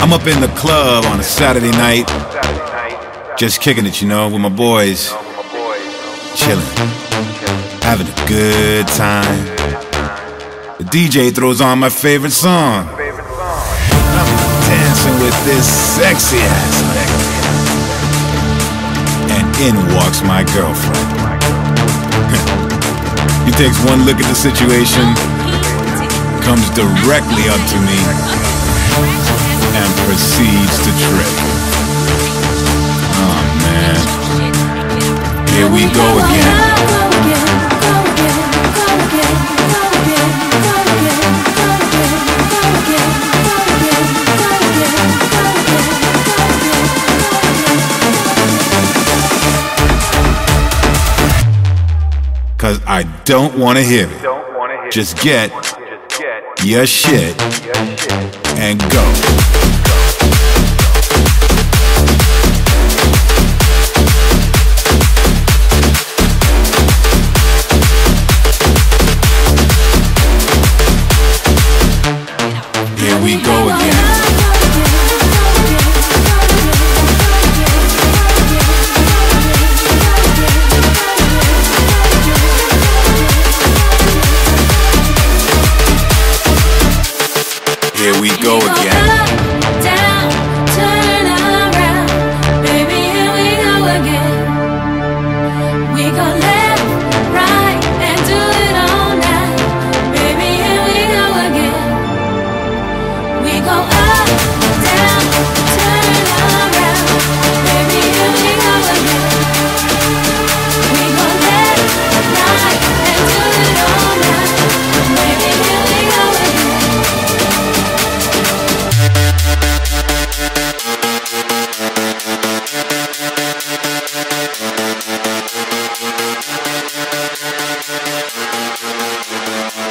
I'm up in the club on a Saturday night, just kicking it, you know, with my boys, chilling, having a good time. The DJ throws on my favorite song, and I'm dancing with this sexy ass nigga, and in walks my girlfriend. He takes one look at the situation, comes directly up to me, and proceeds to trip. Oh man, here we go again. Cause I don't wanna hear it. Just get your shit and go. We go again. Here we go again. Down, turn around, baby. Here we go again. We go left, right, and do it all night, baby. Here we go again. We go up, down, turn around, baby. Here we go again. We go left, right, and do it all night, baby. Here we go again.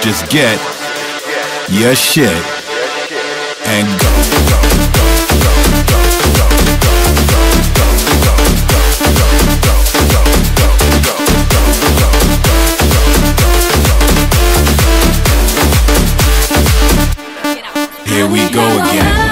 Just get your shit and go. Here we go again.